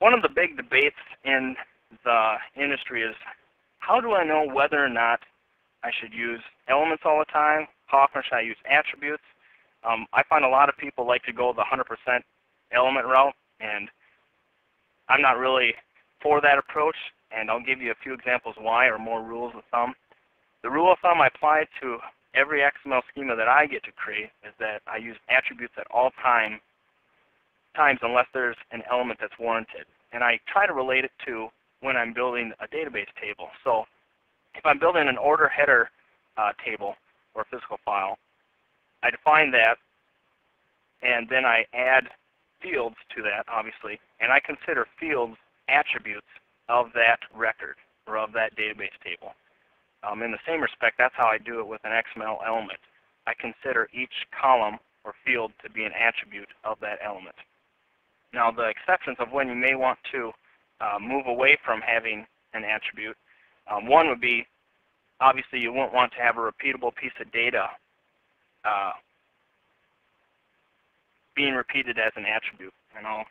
One of the big debates in the industry is, how do I know whether or not I should use elements all the time? How often should I use attributes? I find a lot of people like to go the 100% element route, and I'm not really for that approach, and I'll give you a few examples why, or more rules of thumb. The rule of thumb I apply to every XML schema that I get to create is that I use attributes at all times unless there's an element that's warranted. And I try to relate it to when I'm building a database table. So if I'm building an order header table or physical file, I define that, and then I add fields to that, obviously, and I consider fields attributes of that record or of that database table. In the same respect, that's how I do it with an XML element. I consider each column or field to be an attribute of that element. Now, the exceptions of when you may want to move away from having an attribute, one would be, obviously, you wouldn't want to have a repeatable piece of data being repeated as an attribute. And I'll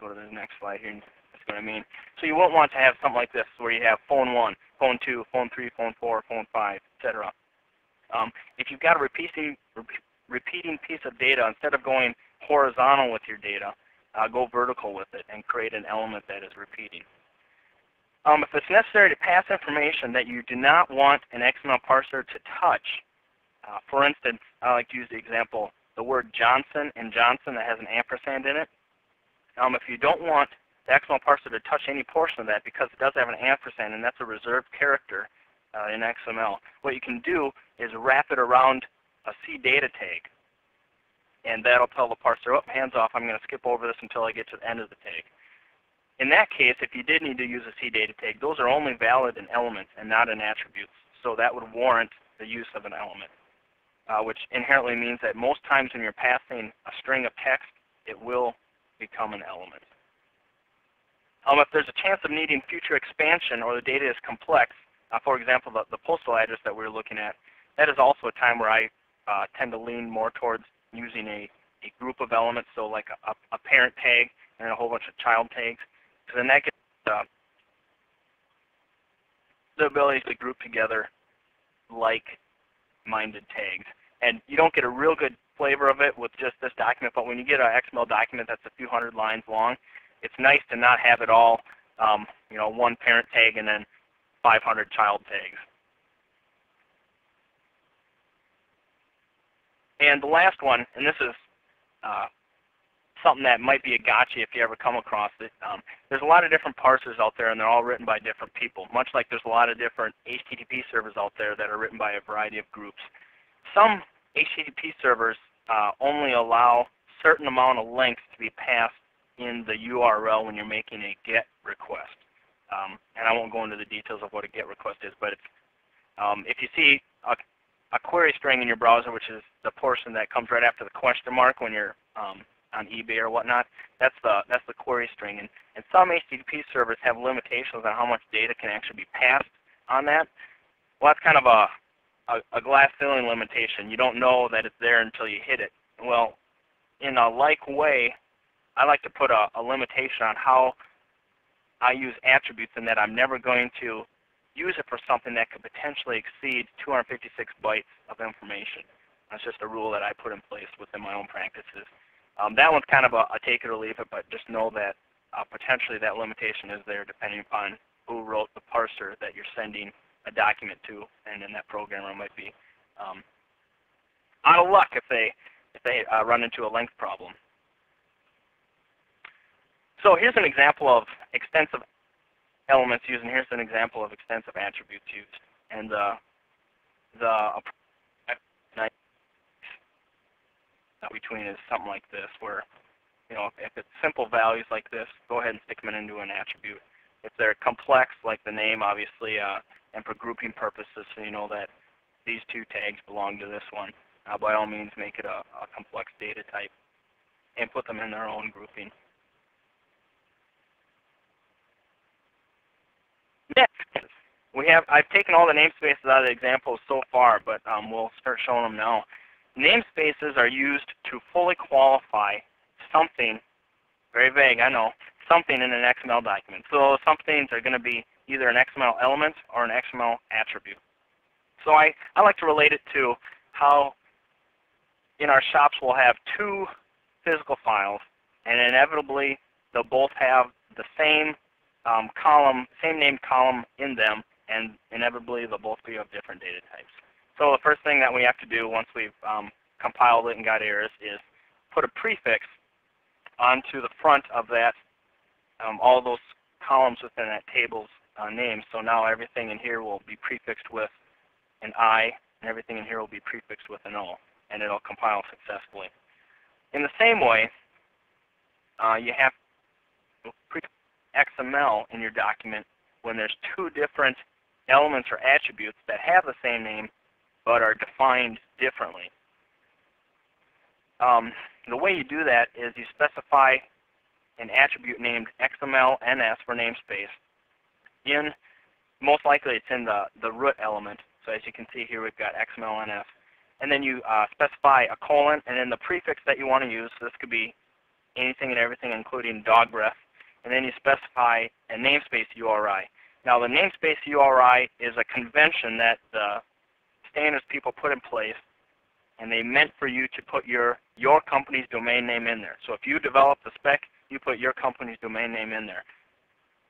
go to the next slide here. That's what I mean. So you won't want to have something like this where you have phone 1, phone 2, phone 3, phone 4, phone 5, etc. If you've got a repeating piece of data, instead of going horizontal with your data, go vertical with it and create an element that is repeating. If it's necessary to pass information that you do not want an XML parser to touch, for instance, I like to use the example, the word Johnson and Johnson that has an ampersand in it. If you don't want the XML parser to touch any portion of that because it does have an ampersand, and that's a reserved character in XML, what you can do is wrap it around a CDATA tag, and that'll tell the parser, oh, hands off, I'm going to skip over this until I get to the end of the tag. In that case, if you did need to use a CDATA tag, those are only valid in elements and not in attributes, so that would warrant the use of an element, which inherently means that most times when you're passing a string of text, it will become an element. If there's a chance of needing future expansion or the data is complex, for example, the postal address that we're looking at, that is also a time where I tend to lean more towards using a group of elements, so like a parent tag and a whole bunch of child tags. So then that gives the ability to group together like-minded tags. And you don't get a real good flavor of it with just this document, but when you get an XML document that's a few hundred lines long, it's nice to not have it all, you know, one parent tag and then 500 child tags. And the last one, and this is something that might be a gotcha if you ever come across it. There's a lot of different parsers out there, and they're all written by different people, much like there's a lot of different HTTP servers out there that are written by a variety of groups. Some HTTP servers only allow certain amount of links to be passed in the URL when you're making a GET request. And I won't go into the details of what a GET request is, but it's, if you see a query string in your browser, which is the portion that comes right after the question mark when you're on eBay or whatnot, that's the query string. And some HTTP servers have limitations on how much data can actually be passed on that. Well, that's kind of a glass ceiling limitation. You don't know that it's there until you hit it. Well, in a like way, I like to put a limitation on how I use attributes, in that I'm never going to use it for something that could potentially exceed 256 bytes of information. That's just a rule that I put in place within my own practices. That one's kind of a take it or leave it, but just know that potentially that limitation is there depending upon who wrote the parser that you're sending a document to, and then that programmer might be out of luck if they run into a length problem. So here's an example of extensive elements used, and here's an example of extensive attributes used. And the between is something like this, where, you know, if it's simple values like this, go ahead and stick them into an attribute. If they're complex, like the name, obviously, and for grouping purposes, so you know that these two tags belong to this one, by all means make it a complex data type and put them in their own grouping. Next, I've taken all the namespaces out of the examples so far, but we'll start showing them now. Namespaces are used to fully qualify something, very vague, I know, something in an XML document. So some things are going to be either an XML element or an XML attribute. So I like to relate it to how in our shops we'll have two physical files, and inevitably they'll both have the same column, same named column in them, and inevitably they'll both be of different data types. So the first thing that we have to do once we've compiled it and got errors is put a prefix onto the front of that, all those columns within that table's name. So now everything in here will be prefixed with an I, and everything in here will be prefixed with an O, and it'll compile successfully. In the same way, you have XML in your document when there's two different elements or attributes that have the same name but are defined differently. The way you do that is you specify an attribute named XMLNS for namespace. In most likely it's in the root element. So as you can see here, we've got XMLNS, and then you specify a colon and then the prefix that you want to use. So this could be anything and everything, including dog breath. And then you specify a namespace URI. Now the namespace URI is a convention that the standards people put in place, and they meant for you to put your company's domain name in there. So if you develop the spec, you put your company's domain name in there.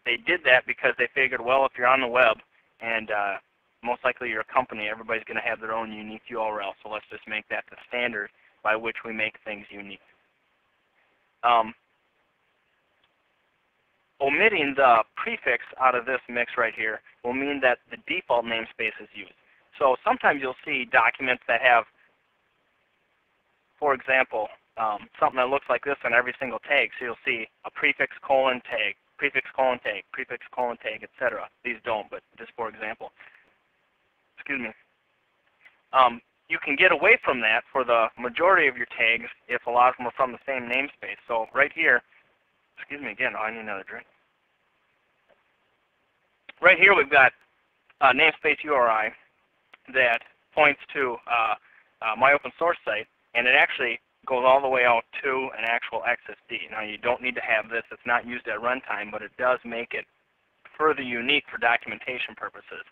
They did that because they figured, well, if you're on the web and most likely your company, everybody's going to have their own unique URL, so let's just make that the standard by which we make things unique. Omitting the prefix out of this mix right here will mean that the default namespace is used. So sometimes you'll see documents that have, for example, something that looks like this on every single tag. So you'll see a prefix colon tag, prefix colon tag, prefix colon tag, etc. These don't, but just for example. Excuse me. You can get away from that for the majority of your tags if a lot of them are from the same namespace. So right here, excuse me again, I need another drink. Right here we've got a namespace URI that points to my open source site, and it actually goes all the way out to an actual XSD. Now you don't need to have this, it's not used at runtime, but it does make it further unique for documentation purposes.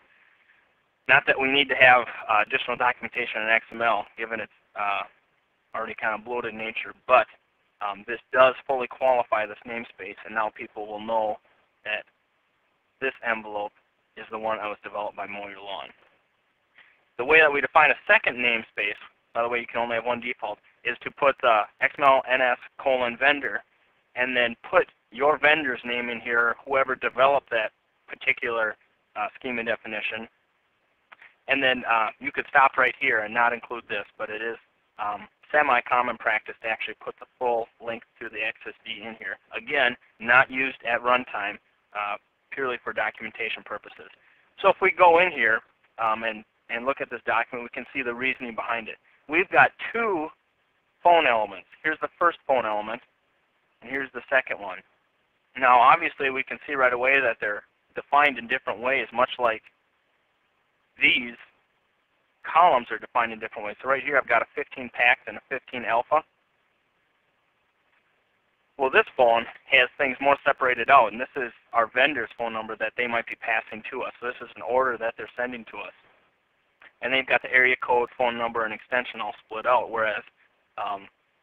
Not that we need to have additional documentation in XML, given its already kind of bloated nature, but this does fully qualify this namespace, and now people will know that this envelope is the one that was developed by Mow Your Lawn. The way that we define a second namespace, by the way you can only have one default, is to put XMLNS colon vendor, and then put your vendor's name in here, whoever developed that particular schema definition. And then you could stop right here and not include this, but it is semi-common practice to actually put the full link to the XSD in here. Again, not used at runtime, purely for documentation purposes. So if we go in here and look at this document, we can see the reasoning behind it. We've got two phone elements. Here's the first phone element, and here's the second one. Now obviously we can see right away that they're defined in different ways, much like these columns are defined in different ways. So right here I've got a 15 pax and a 15 alpha. Well, this phone has things more separated out, and this is our vendor's phone number that they might be passing to us. So this is an order that they're sending to us. And they've got the area code, phone number, and extension all split out, whereas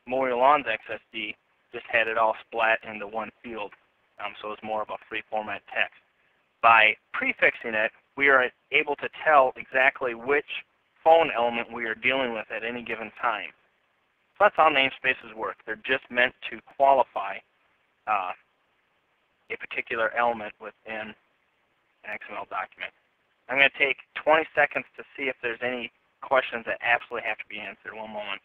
Mow Your Lawn's XSD just had it all splat into one field. So it's more of a free format text. By prefixing it, we are able to tell exactly which phone element we are dealing with at any given time. So that's how namespaces work. They're just meant to qualify a particular element within an XML document. I'm going to take 20 seconds to see if there's any questions that absolutely have to be answered. One moment.